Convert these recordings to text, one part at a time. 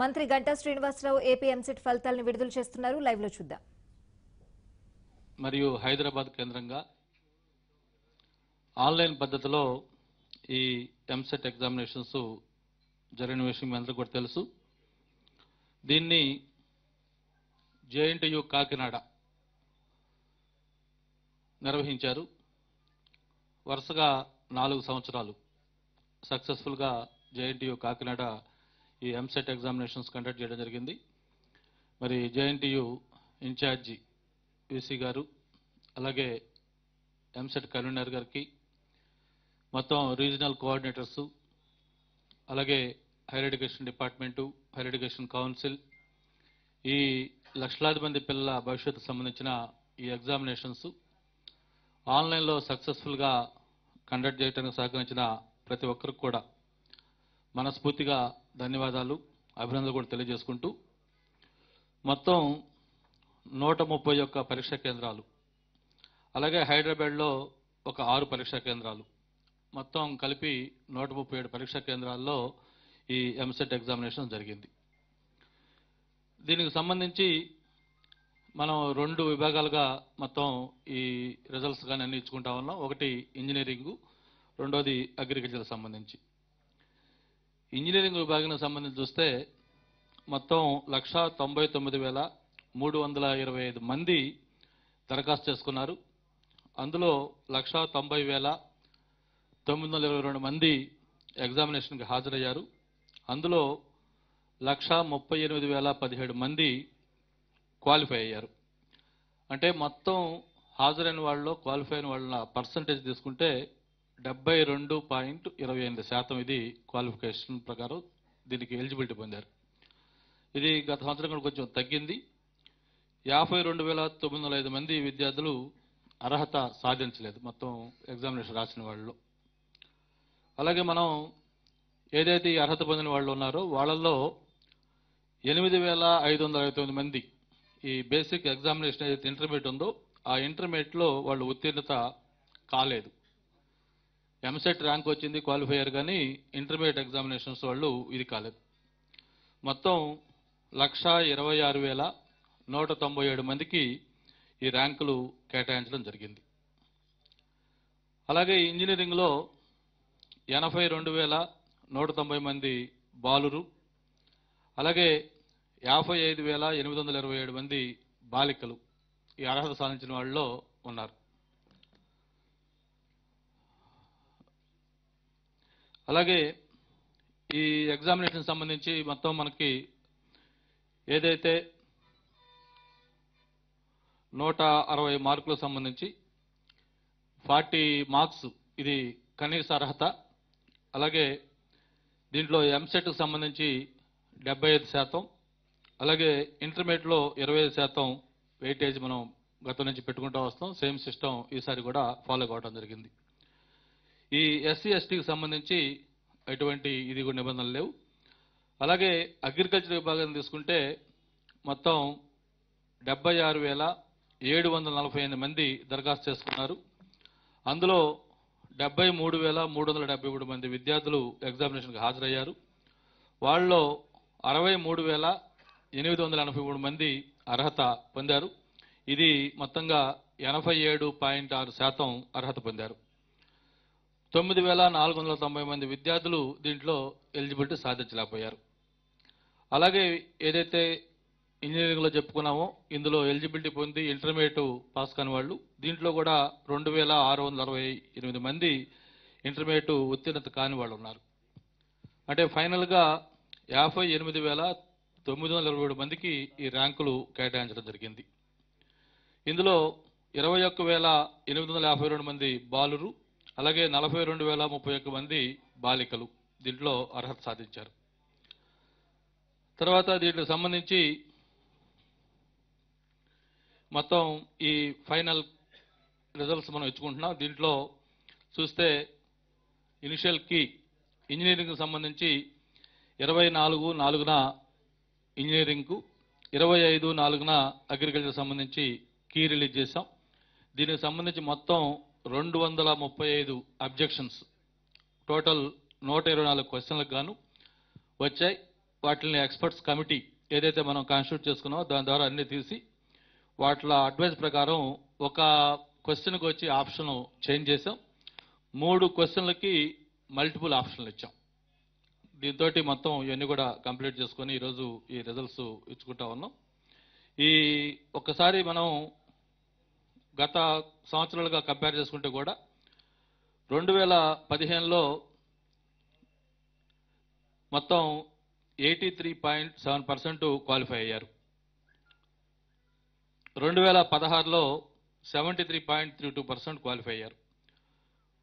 మంత్రి Ganta Srinivasarao AP EAMCET ఫలితాలను విడుదల చేస్తున్నారు. లైవ్ లో చూద్దాం. మరియు హైదరాబాద్ కేంద్రంగా ఆన్లైన్ పద్ధతిలో ఈ ఎంసెట్ ఎగ్జామినేషన్స్ జరిగిన విషయం మీ అందరికీ కూడా తెలుసు. దీన్ని JNTU కాకినాడ నిర్వహించారు. వరుసగా 4 సంవత్సరాలు సక్సెస్ఫుల్ గా JNTU కాకినాడ ఈ ఎంసెట్ ఎగ్జామినేషన్స్ కండక్ట్ చేయడం జరిగింది. మరి JNTU ఇన్ఛార్జి VC గారు, అలాగే ఎంసెట్ కన్వీనర్ గారికి, మొత్తం రీజనల్ కోఆర్డినేటర్స్, అలాగే higher education department, higher education council, ఈ లక్షలాది మంది పిల్లల భవిష్యత్తు సంబంధించిన ఈ ఎగ్జామినేషన్స్ ఆన్లైన్లో సక్సెస్ఫుల్గా కండక్ట్ చేయడానికి సహకరించిన ప్రతి ఒక్కరికి కూడా మనస్ఫూర్తిగా ధన్యవాదాలు, అభినందనలు కూడా తెలియజేసుకుంటూ, మొత్తం 131 పరీక్షా కేంద్రాలు, అలాగే హైదరాబాద్లో ఒక 6 పరీక్షా కేంద్రాలు, మొత్తం కలిపి 137 పరీక్షా కేంద్రాల్లో ఈ ఎంసెట్ ఎగ్జామినేషన్ జరిగింది. దీనికి సంబంధించి మనం 2 విభాగాలుగా మొత్తం ఈ రిజల్ట్స్ కానీ అన్ని ఇచ్చుకుంటా ఉన్నాం. ఒకటి ఇంజనీరింగు, 2వది అగ్రికల్చర్కి సంబంధించి. ఇంజనీరింగ్ విభాగానికి సంబంధించి చూస్తే మొత్తం 1,99,325 మంది దరఖాస్తు చేసుకున్నారు. అందులో 1,90,922 మంది ఎగ్జామినేషన్కి హాజరయ్యారు. అందులో 1,38,017 మంది క్వాలిఫై అయ్యారు. అంటే మొత్తం హాజరైన వాళ్ళలో క్వాలిఫై అయిన వాళ్ళ పర్సంటేజ్ తీసుకుంటే 72.28% ఇది క్వాలిఫికేషన్ ప్రకారం దీనికి ఎలిజిబిలిటీ పొందారు. ఇది గత సంవత్సరం కూడా కొంచెం తగ్గింది. 52,905 మంది విద్యార్థులు అర్హత సాధించలేదు మొత్తం ఎగ్జామినేషన్ రాసిన వాళ్ళలో. అలాగే మనం ఏదైతే అర్హత పొందిన వాళ్ళు ఉన్నారో వాళ్ళల్లో 8,529 మంది ఈ బేసిక్ ఎగ్జామినేషన్ ఏదైతే ఇంటర్మీడియట్ ఉందో ఆ ఇంటర్మీడియట్లో వాళ్ళు ఉత్తీర్ణత కాలేదు. ఎంసెట్ ర్యాంక్ వచ్చింది, క్వాలిఫైయర్, కానీ ఇంటర్మీడియట్ ఎగ్జామినేషన్స్ వాళ్ళు ఇది కాలేదు. మొత్తం 1,26,197 మందికి ఈ ర్యాంకులు కేటాయించడం జరిగింది. అలాగే ఇంజనీరింగ్లో 82,190 మంది బాలురు, అలాగే 55,827 మంది బాలికలు ఈ అర్హత సాధించిన వాళ్ళలో ఉన్నారు. అలాగే ఈ ఎగ్జామినేషన్ సంబంధించి మొత్తం మనకి ఏదైతే 160 మార్కులకు సంబంధించి 40 మార్క్స్ ఇది కనీస అర్హత. అలాగే దీంట్లో ఎంసెట్కి సంబంధించి 75%, అలాగే ఇంటర్మీడియట్లో 25% వెయిటేజ్ మనం గతం నుంచి పెట్టుకుంటూ వస్తాం. సేమ్ సిస్టమ్ ఈసారి కూడా ఫాలో కావడం జరిగింది. ఈ SC/STకి సంబంధించి ఎటువంటి ఇది కూడా నిబంధనలు లేవు. అలాగే అగ్రికల్చర్ విభాగాన్ని తీసుకుంటే మొత్తం 76,748 మంది దరఖాస్తు చేసుకున్నారు. అందులో 73,373 మంది విద్యార్థులు ఎగ్జామినేషన్కి హాజరయ్యారు. వాళ్ళలో 63,883 మంది అర్హత పొందారు. ఇది మొత్తంగా 87.6% అర్హత పొందారు. 9,490 మంది విద్యార్థులు దీంట్లో ఎలిజిబిలిటీ సాధించలేకపోయారు. అలాగే ఏదైతే ఇంజనీరింగ్లో చెప్పుకున్నామో ఇందులో ఎలిజిబిలిటీ పొంది ఇంటర్మీడియట్ పాస్ కాని వాళ్ళు దీంట్లో కూడా 2,668 మంది ఇంటర్మీడియట్ ఉత్తీర్ణత కాని వాళ్ళు ఉన్నారు. అంటే ఫైనల్గా 58,927 మందికి ఈ ర్యాంకులు కేటాయించడం జరిగింది. ఇందులో 21,852 మంది బాలురు, అలాగే 42,031 మంది బాలికలు దీంట్లో అర్హత సాధించారు. తర్వాత దీనికి సంబంధించి మొత్తం ఈ ఫైనల్ రిజల్ట్స్ మనం ఇచ్చుకుంటున్నాం. దీంట్లో చూస్తే ఇనిషియల్ కీ ఇంజనీరింగ్కి సంబంధించి 24/4 ఇంజనీరింగ్కు, 25/4 అగ్రికల్చర్ సంబంధించి కీ రిలీజ్ చేశాం. దీనికి సంబంధించి మొత్తం 235 అబ్జెక్షన్స్, టోటల్ 124 క్వశ్చన్లకు గాను వచ్చాయి. వాటిని ఎక్స్పర్ట్స్ కమిటీ ఏదైతే మనం కాన్స్టిట్యూట్ చేసుకున్నామో దాని ద్వారా అన్నీ తీసి వాటిలో అడ్వైజ్ ప్రకారం ఒక క్వశ్చన్కి వచ్చి ఆప్షన్ చేంజ్ చేసాం. 3 క్వశ్చన్లకి మల్టిపుల్ ఆప్షన్లు ఇచ్చాం. దీంతో మొత్తం ఇవన్నీ కూడా కంప్లీట్ చేసుకొని ఈరోజు ఈ రిజల్ట్స్ ఇచ్చుకుంటా ఉన్నాం. ఈ ఒక్కసారి మనం గత సంవత్సరాలుగా కంపేర్ చేసుకుంటే కూడా 2015లో మొత్తం 83.7% క్వాలిఫై అయ్యారు. 2016లో 73.32% క్వాలిఫై అయ్యారు.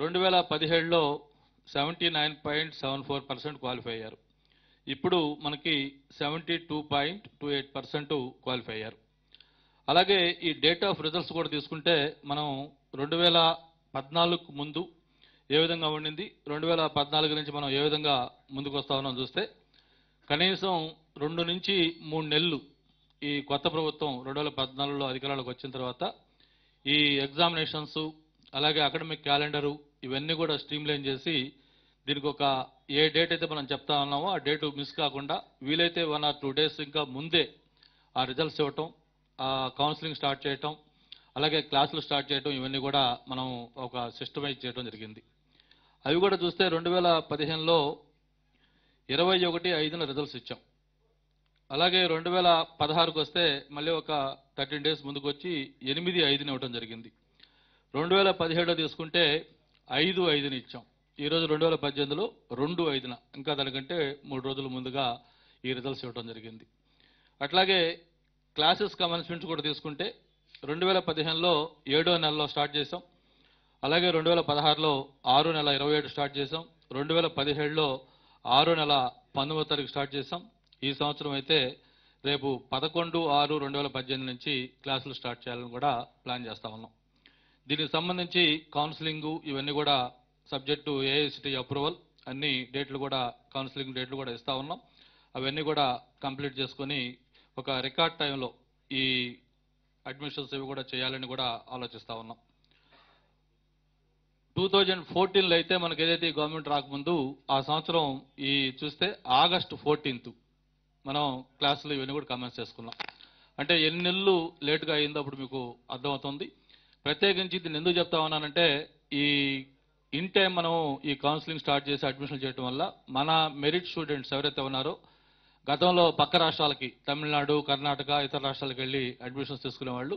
2017లో 79.74% క్వాలిఫై అయ్యారు. ఇప్పుడు మనకి 72.28% క్వాలిఫై అయ్యారు. అలాగే ఈ డేట్ ఆఫ్ రిజల్ట్స్ కూడా తీసుకుంటే మనం 2014కు ముందు ఏ విధంగా ఉండింది, 2014 నుంచి మనం ఏ విధంగా ముందుకు వస్తా ఉన్నాం చూస్తే కనీసం 2 నుంచి 3 నెలలు ఈ కొత్త ప్రభుత్వం 2014లో అధికారంలోకి వచ్చిన తర్వాత ఈ ఎగ్జామినేషన్స్ అలాగే అకాడమిక్ క్యాలెండరు ఇవన్నీ కూడా స్ట్రీమ్లైన్ చేసి దీనికి ఒక ఏ డేట్ అయితే మనం చెప్తా ఉన్నామో ఆ డేట్ మిస్ కాకుండా వీలైతే 1 or 2 days ఇంకా ముందే ఆ రిజల్ట్స్ ఇవ్వటం, కౌన్సిలింగ్ స్టార్ట్ చేయటం, అలాగే క్లాసులు స్టార్ట్ చేయటం ఇవన్నీ కూడా మనం ఒక సిస్టమైజ్ చేయడం జరిగింది. అవి కూడా చూస్తే 2015లో 21/5న రిజల్ట్స్ ఇచ్చాం. అలాగే 2016కు వస్తే మళ్ళీ ఒక 13 days ముందుకు వచ్చి 8/5ని ఇవ్వడం జరిగింది. 2017 తీసుకుంటే 5/5ని ఇచ్చాం. ఈరోజు 2018లో 2/5న ఇంకా దానికంటే 3 రోజుల ముందుగా ఈ రిజల్ట్స్ ఇవ్వడం జరిగింది. అట్లాగే క్లాసెస్ కమెన్స్మెంట్స్ కూడా తీసుకుంటే 2015లో 7వ నెలలో స్టార్ట్ చేసాం. అలాగే 2016లో 6వ నెల 27 స్టార్ట్ చేసాం. 2017లో 6వ నెల 19 స్టార్ట్ చేసాం. ఈ సంవత్సరం అయితే రేపు 11/6/2018 నుంచి క్లాసులు స్టార్ట్ చేయాలని కూడా ప్లాన్ చేస్తా ఉన్నాం. దీనికి సంబంధించి కౌన్సిలింగు ఇవన్నీ కూడా సబ్జెక్టు AICT అప్రూవల్ అన్ని డేట్లు కూడా కౌన్సిలింగ్ డేట్లు కూడా ఇస్తూ ఉన్నాం. అవన్నీ కూడా కంప్లీట్ చేసుకొని ఒక రికార్డ్ టైంలో ఈ అడ్మిషన్స్ ఇవి కూడా చేయాలని కూడా ఆలోచిస్తూ ఉన్నాం. 2014లో అయితే మనకు ఏదైతే గవర్నమెంట్ రాకముందు ఆ సంవత్సరం ఈ చూస్తే August 14th మనం క్లాసులు ఇవన్నీ కూడా కమెంట్స్ చేసుకున్నాం. అంటే ఎన్ని నెలలు లేటుగా అయిందో అప్పుడు మీకు అర్థమవుతుంది. ప్రత్యేకించి దీన్ని ఎందుకు చెప్తా ఉన్నానంటే ఈ ఇన్ టైం మనం ఈ కౌన్సిలింగ్ స్టార్ట్ చేసి అడ్మిషన్ చేయడం వల్ల మన మెరిట్ స్టూడెంట్స్ ఎవరైతే ఉన్నారో గతంలో పక్క రాష్ట్రాలకి తమిళనాడు, కర్ణాటక, ఇతర రాష్ట్రాలకు వెళ్ళి అడ్మిషన్స్ తీసుకునేవాళ్ళు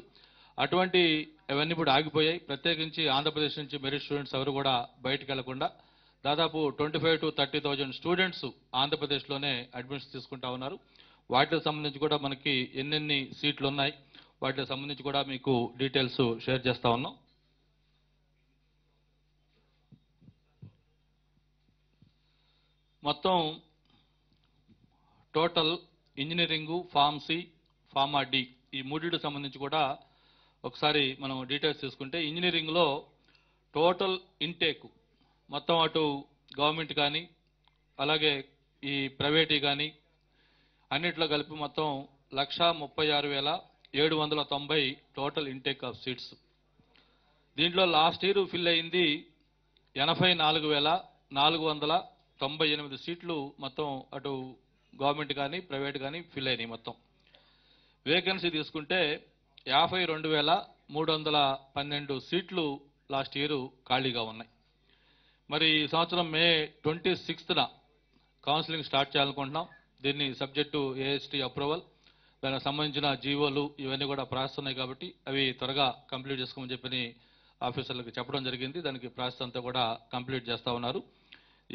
అటువంటి అవన్నీ ఇప్పుడు ఆగిపోయాయి. ప్రత్యేకించి ఆంధ్రప్రదేశ్ నుంచి మెరిట్ స్టూడెంట్స్ ఎవరు కూడా బయటకు వెళ్లకుండా దాదాపు 25,000 to 30,000 స్టూడెంట్స్ ఆంధ్రప్రదేశ్లోనే అడ్మిషన్స్ తీసుకుంటా ఉన్నారు. వాటికి సంబంధించి కూడా మనకి ఎన్నెన్ని సీట్లు ఉన్నాయి వాటికి సంబంధించి కూడా మీకు డీటెయిల్స్ షేర్ చేస్తా ఉన్నాం. మొత్తం total engineering, pharmacy, pharma D ఈ మూడింటికి సంబంధించి కూడా ఒకసారి మనం డీటెయిల్స్ తీసుకుంటే ఇంజనీరింగ్లో టోటల్ ఇంటేక్ మొత్తం అటు గవర్నమెంట్ కానీ అలాగే ఈ ప్రైవేట్ కానీ అన్నిట్లో కలిపి మొత్తం 136,790 టోటల్ ఇంటేక్ ఆఫ్ సీట్స్. దీంట్లో లాస్ట్ ఇయర్ ఫిల్ అయింది 84,498 సీట్లు మొత్తం అటు గవర్నమెంట్ కానీ ప్రైవేట్ కానీ ఫిల్ అయినాయి. మొత్తం వేకెన్సీ తీసుకుంటే 52,312 సీట్లు లాస్ట్ ఇయర్ ఖాళీగా ఉన్నాయి. మరి ఈ సంవత్సరం May 26th కౌన్సిలింగ్ స్టార్ట్ చేయాలనుకుంటున్నాం. దీన్ని సబ్జెక్టు AST అప్రూవల్ దానికి సంబంధించిన జీవోలు ఇవన్నీ కూడా ప్రాసెస్ ఉన్నాయి కాబట్టి అవి త్వరగా కంప్లీట్ చేసుకోమని చెప్పని ఆఫీసర్లకు చెప్పడం జరిగింది. దానికి ప్రాసెస్ అంతా కూడా కంప్లీట్ చేస్తూ ఉన్నారు.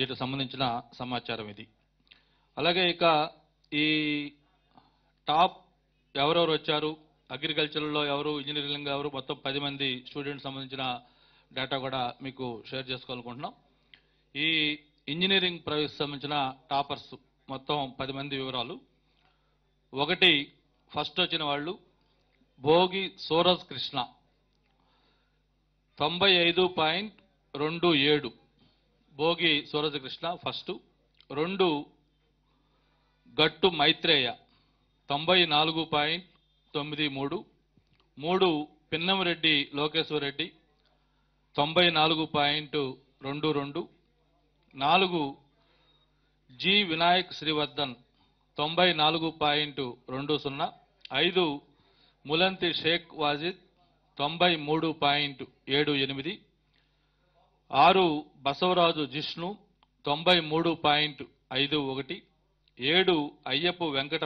వీటికి సంబంధించిన సమాచారం ఇది. అలాగే ఇక ఈ టాప్ ఎవరెవరు వచ్చారు, అగ్రికల్చర్లో ఎవరు, ఇంజనీరింగ్ ఎవరు, మొత్తం 10 మంది స్టూడెంట్స్ సంబంధించిన డేటా కూడా మీకు షేర్ చేసుకోవాలనుకుంటున్నాం. ఈ ఇంజనీరింగ్ ప్రవేశ సంబంధించిన టాపర్స్ మొత్తం 10 మంది వివరాలు. 1 ఫస్ట్ వచ్చిన వాళ్ళు భోగి సూరజ్ కృష్ణ 95.27, భోగి సూరజకృష్ణ ఫస్ట్. 2 గట్టు మైత్రేయ 94.93, 3 పిన్నంరెడ్డి లోకేశ్వర్ రెడ్డి 94.22, 4 జి వినాయక్ శ్రీవర్ధన్ 94.20, 5 ములంతి షేక్ వాజిద్ 93.78, 6 బసవరాజు జిష్ణు 93.51, 7 అయ్యప్ప వెంకట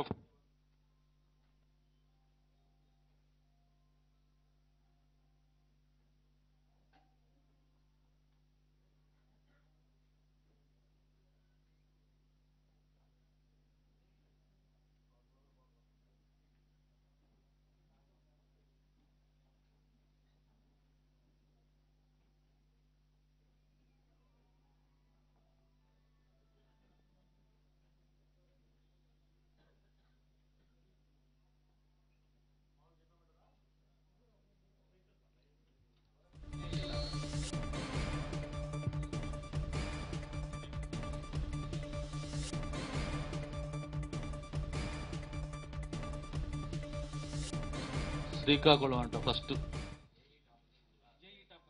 శ్రీకాకుళం అంట ఫస్ట్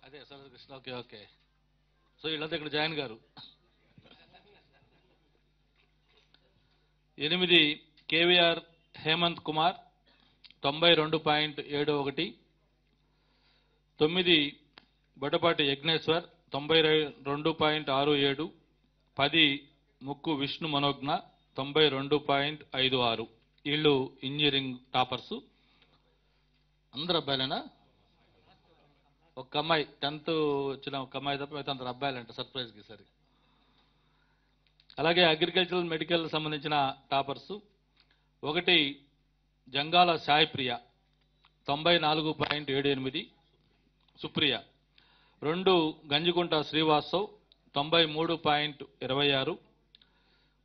అదే Saraswati Krishna. Okay okay, so వీళ్ళంతా ఇక్కడ జాయిన్ గారు. 8 కేవీఆర్ హేమంత్ కుమార్ 92.71, 9 బొడపాటి యజ్ఞేశ్వర్ 92.67, 10 ముక్కు విష్ణు మనోజ్ఞ 92.56. వీళ్ళు ఇంజనీరింగ్ టాపర్సు అందరు అబ్బాయిలేనా? ఒక అమ్మాయి 10th వచ్చిన ఒక అమ్మాయి తప్ప మిగతా అందరు అబ్బాయిలంట సర్ప్రైజ్కి ఈసారి. అలాగే అగ్రికల్చరల్ మెడికల్ సంబంధించిన టాపర్సు 1 జంగాల సాయిప్రియ 94.78, సుప్రియ 2 గంజికుంట శ్రీవాస్తవ్ 93.26,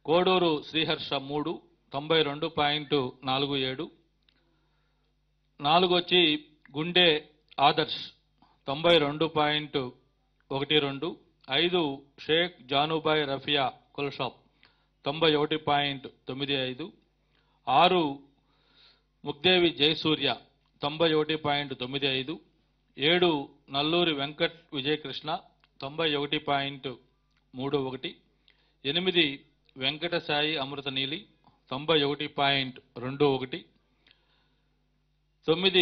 కోడూరు శ్రీహర్ష 3 92.47, 4 వచ్చి గుండె ఆదర్శ్ 92.12, 5 షేక్ జానుబాయ్ రఫియా కుల్షాప్ 91.95, 6 ముగ్దేవి జయసూర్య 91.95, 7 నల్లూరి వెంకట్ విజయకృష్ణ 91.31, 8 వెంకటసాయి అమృతనీలి 91.21, 9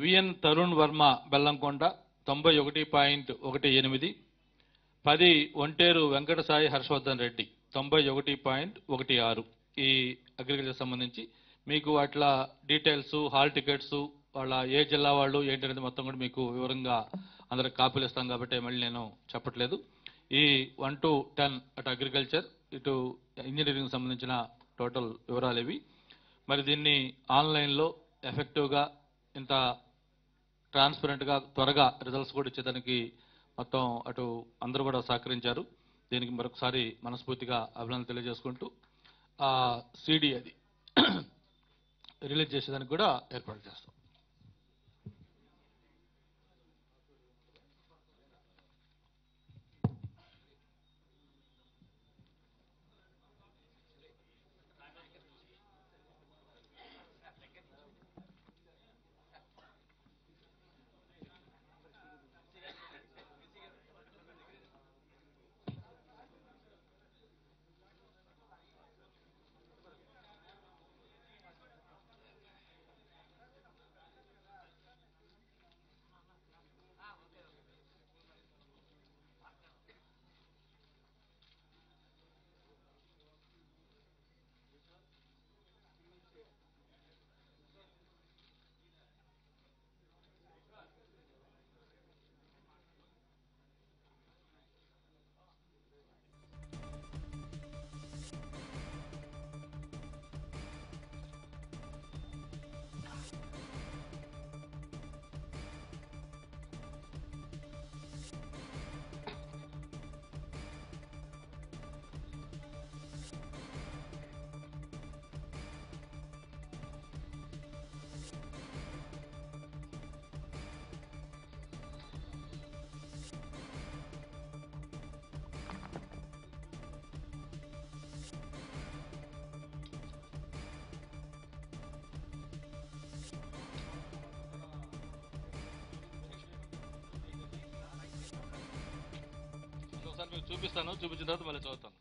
విఎన్ తరుణ్ వర్మ బెల్లంకొండ 91.18, 10 ఒంటేరు వెంకటసాయి హర్షవర్ధన్ రెడ్డి 91.16. ఈ అగ్రికల్చర్ సంబంధించి మీకు వాటిలో డీటెయిల్స్, హాల్ టికెట్స్, వాళ్ళ ఏ జిల్లా వాళ్ళు ఏంటనేది మొత్తం కూడా మీకు వివరంగా అందరికి కాపీలు ఇస్తాం కాబట్టి మళ్ళీ నేను చెప్పట్లేదు. ఈ 1 to 10 అటు అగ్రికల్చర్, ఇటు ఇంజనీరింగ్ సంబంధించిన టోటల్ వివరాలు ఇవి. మరి దీన్ని ఆన్లైన్లో ఎఫెక్టివ్గా, ఇంత ట్రాన్స్పరెంట్గా, త్వరగా రిజల్ట్స్ కూడా ఇచ్చేదానికి మొత్తం అటు అందరూ కూడా సహకరించారు. దీనికి మరొకసారి మనస్ఫూర్తిగా అభినందనలు తెలియజేసుకుంటూ ఆ సీడీ అది రిలీజ్ చేసేదానికి కూడా ఏర్పాటు చేస్తాం. చూపిస్తాను, చూపించిన తర్వాత మళ్ళీ చదువుతాను.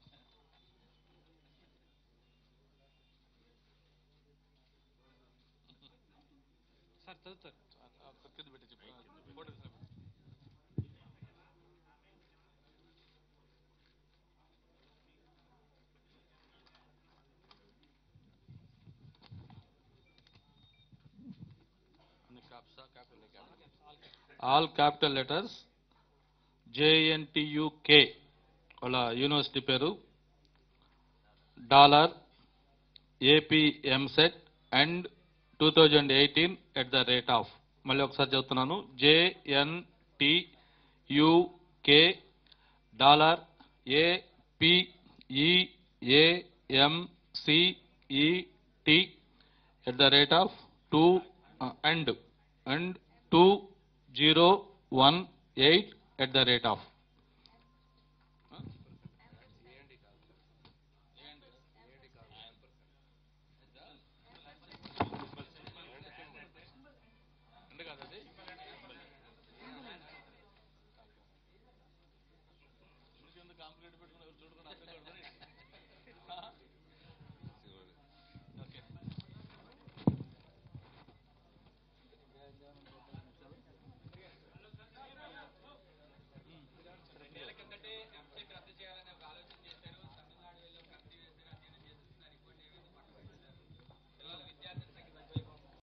All capital letters JNTUK Ola University Peru dollar AP EAMCET and 2018 at the rate of మళ్ళీ ఒకసారి చెప్తున్నాను JNTUK dollar APEAMCET at the rate of 2 and 2018 at the rate of